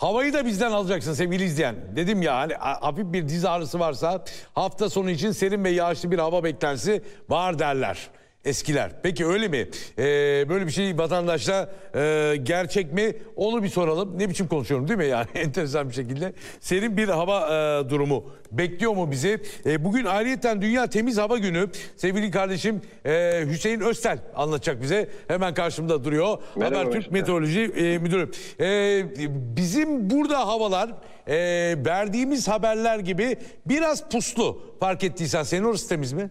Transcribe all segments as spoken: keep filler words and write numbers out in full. Havayı da bizden alacaksın sevgili izleyen. Dedim ya, hani hafif bir diz ağrısı varsa hafta sonu için serin ve yağışlı bir hava beklentisi var derler eskiler. Peki öyle mi? Ee, böyle bir şey vatandaşla e, gerçek mi? Onu bir soralım. Ne biçim konuşuyorum değil mi yani? Enteresan bir şekilde. Serin bir hava e, durumu bekliyor mu bizi? E, bugün ayrıyeten Dünya Temiz Hava Günü. Sevgili kardeşim e, Hüseyin Östel anlatacak bize. Hemen karşımda duruyor. Habertürk Meteoroloji e, Müdürü. E, bizim burada havalar e, verdiğimiz haberler gibi biraz puslu. Fark ettiysen senin orası temiz mi?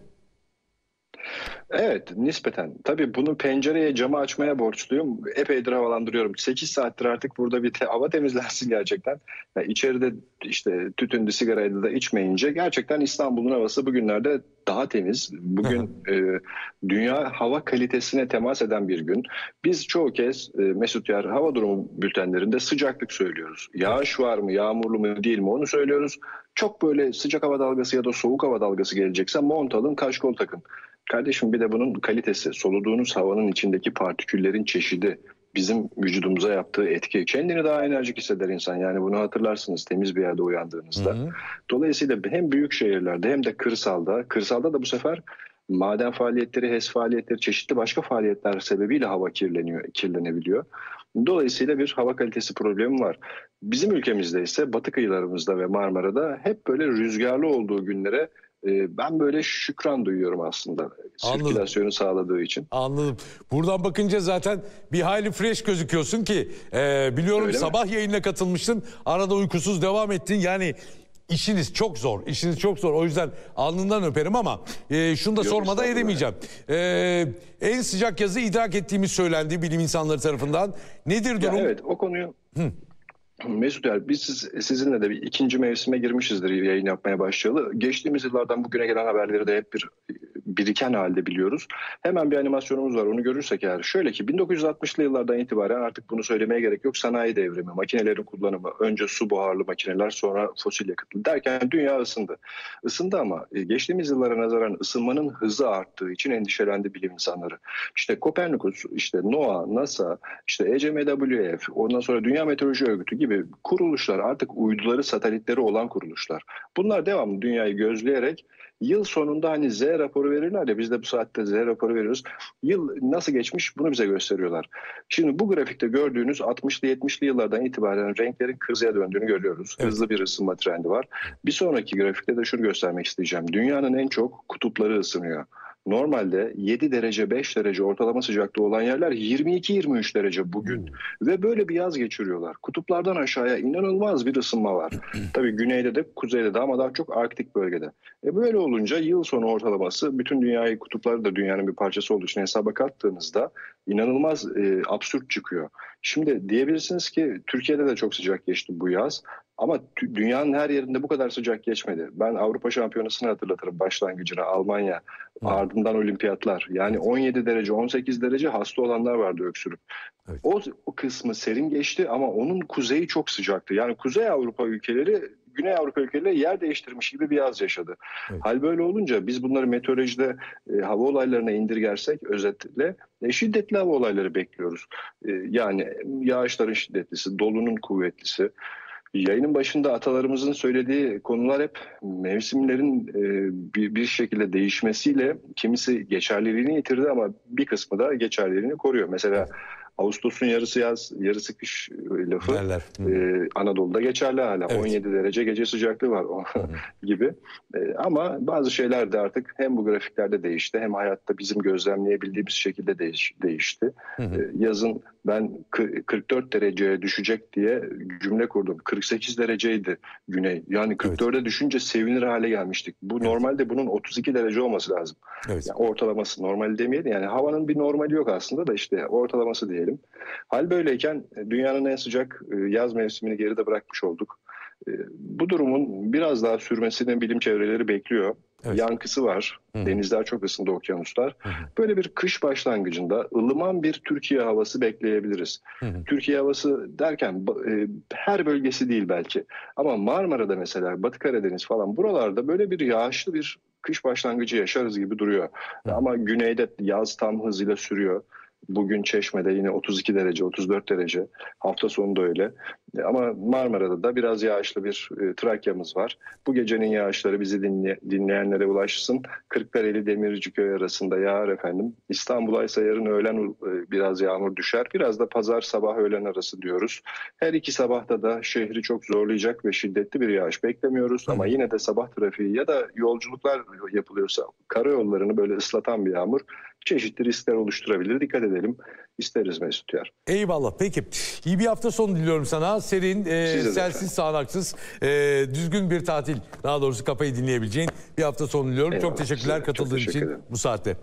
Evet, nispeten. Tabii bunu pencereye, camı açmaya borçluyum. Epeydir havalandırıyorum. sekiz saattir artık burada bir te hava temizlensin gerçekten. Yani içeride işte tütündü, sigaraydı da içmeyince gerçekten İstanbul'un havası bugünlerde daha temiz. Bugün e, dünya hava kalitesine temas eden bir gün. Biz çoğu kez e, Mesut Yar hava durumu bültenlerinde sıcaklık söylüyoruz. Yağış var mı, yağmurlu mu, değil mi onu söylüyoruz. Çok böyle sıcak hava dalgası ya da soğuk hava dalgası gelecekse mont alın, kaşkol takın. Kardeşim bir de bunun kalitesi, soluduğunuz havanın içindeki partiküllerin çeşidi, bizim vücudumuza yaptığı etki. Kendini daha enerjik hisseder insan. Yani bunu hatırlarsınız temiz bir yerde uyandığınızda. Hı hı. Dolayısıyla hem büyük şehirlerde hem de kırsalda, kırsalda da bu sefer maden faaliyetleri, H E S faaliyetleri, çeşitli başka faaliyetler sebebiyle hava kirleniyor, kirlenebiliyor. Dolayısıyla bir hava kalitesi problemi var. Bizim ülkemizde ise batı kıyılarımızda ve Marmara'da hep böyle rüzgarlı olduğu günlere ben böyle şükran duyuyorum aslında. Sirkülasyonu sağladığı için. Anladım. Buradan bakınca zaten bir hayli fresh gözüküyorsun ki e, biliyorum. Öyle sabah mi? Yayına katılmıştın. Arada uykusuz devam ettin. Yani işiniz çok zor. İşiniz çok zor. O yüzden alnından öperim ama e, şunu da sormadan edemeyeceğim. E, en sıcak yazı idrak ettiğimiz söylendi bilim insanları tarafından. Nedir durum? Ya evet, o konuyu... Hı. Mesut Eyal, biz sizinle de bir ikinci mevsime girmişizdir yayın yapmaya başlayalı. Geçtiğimiz yıllardan bugüne gelen haberleri de hep bir biriken halde biliyoruz. Hemen bir animasyonumuz var, onu görürsek eğer. Şöyle ki bin dokuz yüz altmışlı yıllardan itibaren artık bunu söylemeye gerek yok. Sanayi devrimi, makinelerin kullanımı, önce su buharlı makineler sonra fosil yakıtlı derken dünya ısındı. Isındı ama geçtiğimiz yıllara nazaran ısınmanın hızı arttığı için endişelendi bilim insanları. İşte Copernicus, işte NOAA, NASA, işte E C M W F, ondan sonra Dünya Meteoroloji Örgütü gibi kuruluşlar, artık uyduları, satelitleri olan kuruluşlar. Bunlar devamlı dünyayı gözleyerek yıl sonunda hani Z raporu verirler ya, biz de bu saatte Z raporu veriyoruz. Yıl nasıl geçmiş bunu bize gösteriyorlar. Şimdi bu grafikte gördüğünüz altmışlı yetmişli yıllardan itibaren renklerin kırmızıya döndüğünü görüyoruz. Evet. Hızlı bir ısınma trendi var. Bir sonraki grafikte de şunu göstermek isteyeceğim. Dünyanın en çok kutupları ısınıyor. Normalde yedi derece beş derece ortalama sıcaklığı olan yerler yirmi iki yirmi üç derece bugün. Ve böyle bir yaz geçiriyorlar. Kutuplardan aşağıya inanılmaz bir ısınma var. Tabii güneyde de kuzeyde de ama daha çok Arktik bölgede. E böyle olunca yıl sonu ortalaması, bütün dünyayı, kutupları da dünyanın bir parçası olduğu için hesaba kattığınızda inanılmaz e, absürt çıkıyor. Şimdi diyebilirsiniz ki Türkiye'de de çok sıcak geçti bu yaz. Ama dünyanın her yerinde bu kadar sıcak geçmedi. Ben Avrupa Şampiyonası'nı hatırlatırım, başlangıcına Almanya, evet, ardından olimpiyatlar. Yani on yedi derece on sekiz derece hasta olanlar vardı öksürüp. Evet. O, o kısmı serin geçti ama onun kuzeyi çok sıcaktı. Yani Kuzey Avrupa ülkeleri Güney Avrupa ülkeleri yer değiştirmiş gibi bir yaz yaşadı. Evet. Hal böyle olunca biz bunları meteorolojide e, hava olaylarına indirgersek özetle e, şiddetli hava olayları bekliyoruz. E, yani yağışların şiddetlisi, dolunun kuvvetlisi. Yayının başında atalarımızın söylediği konular hep mevsimlerin bir şekilde değişmesiyle kimisi geçerliliğini yitirdi ama bir kısmı da geçerliliğini koruyor. Mesela Ağustos'un yarısı yaz, yarısı kış lafı e, Anadolu'da geçerli hala. Evet. on yedi derece gece sıcaklığı var o gibi. E, ama bazı şeyler de artık hem bu grafiklerde değişti hem hayatta bizim gözlemleyebildiğimiz şekilde değiş, değişti. Hı hı. E, yazın ben kırk dört dereceye düşecek diye cümle kurdum. kırk sekiz dereceydi güney. Yani kırk dörde evet, düşünce sevinir hale gelmiştik. Bu evet, normalde bunun otuz iki derece olması lazım. Evet. Yani ortalaması, normal demeyelim. Yani havanın bir normali yok aslında da işte ortalaması diyelim. Hal böyleyken dünyanın en sıcak yaz mevsimini geride bırakmış olduk. Bu durumun biraz daha sürmesini bilim çevreleri bekliyor. Evet. Yankısı var. Hı-hı. Denizler çok ısındı, okyanuslar. Hı-hı. Böyle bir kış başlangıcında ılıman bir Türkiye havası bekleyebiliriz. Hı-hı. Türkiye havası derken e, her bölgesi değil belki. Ama Marmara'da mesela, Batı Karadeniz falan, buralarda böyle bir yağışlı bir kış başlangıcı yaşarız gibi duruyor. Hı-hı. Ama güneyde yaz tam hızıyla sürüyor. Bugün Çeşme'de yine otuz iki derece, otuz dört derece. Hafta sonu da öyle. Ama Marmara'da da biraz yağışlı bir e, Trakya'mız var. Bu gecenin yağışları bizi dinle, dinleyenlere ulaşsın. Kırklareli Demirciköy arasında yağar efendim. İstanbul'a ise yarın öğlen e, biraz yağmur düşer. Biraz da pazar sabah öğlen arası diyoruz. Her iki sabahta da şehri çok zorlayacak ve şiddetli bir yağış beklemiyoruz. Ama yine de sabah trafiği ya da yolculuklar yapılıyorsa karayollarını böyle ıslatan bir yağmur çeşitli riskler oluşturabilir. Dikkat edelim. İsteriz Mesut Yar. Eyvallah. Peki. İyi bir hafta sonu diliyorum sana. Serin, e, selsiz, sağanaksız, e, düzgün bir tatil. Daha doğrusu kafayı dinleyebileceğin bir hafta sonu diliyorum. Eyvallah. Çok teşekkürler katıldığın için bu saatte.